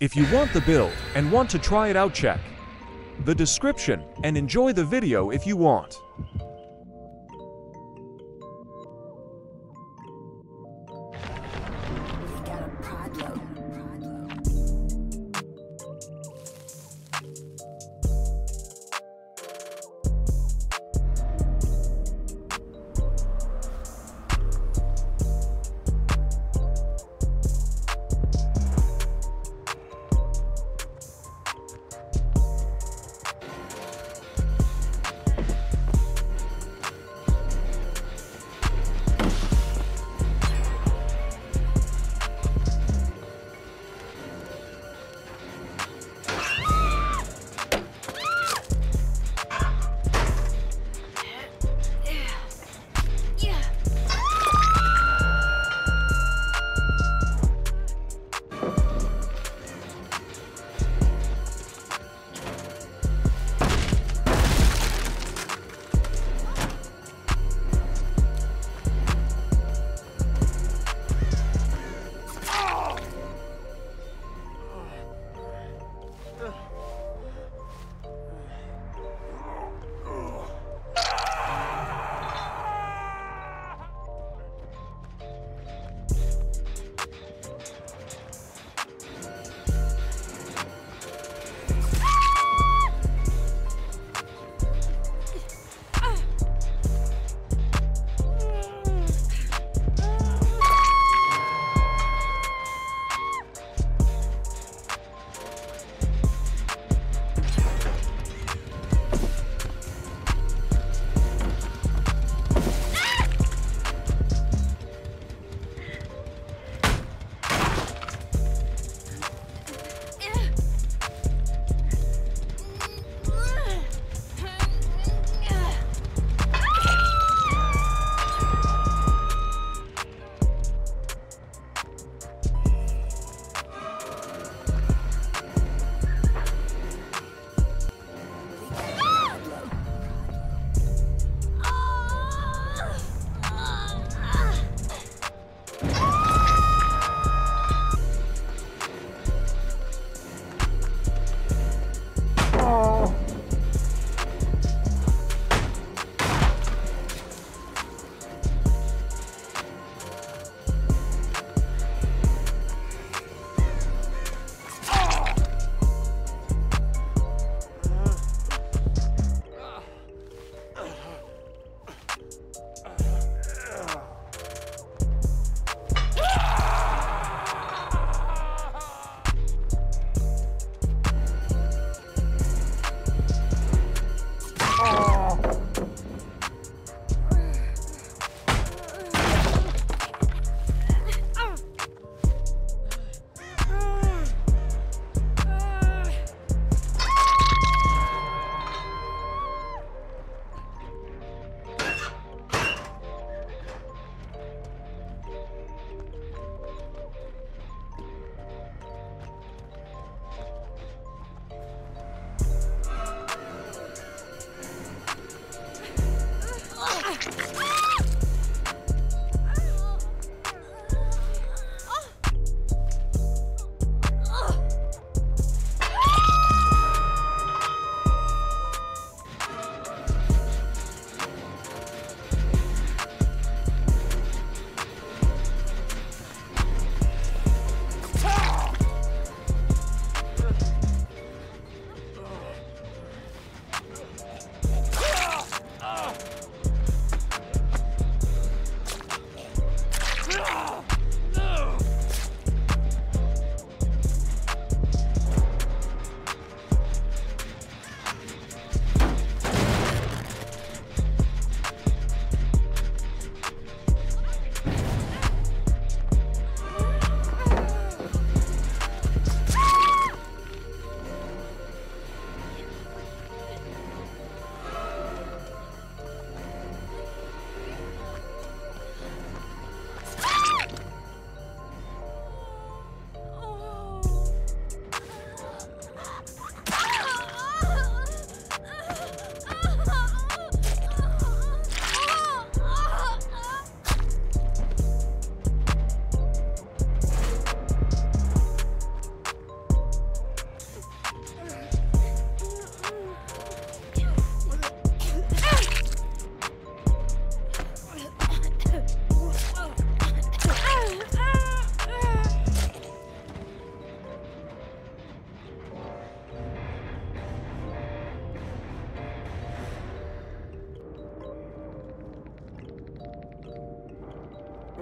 If you want the build and want to try it out, check the description and enjoy the video if you want.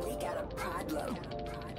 We got a problem.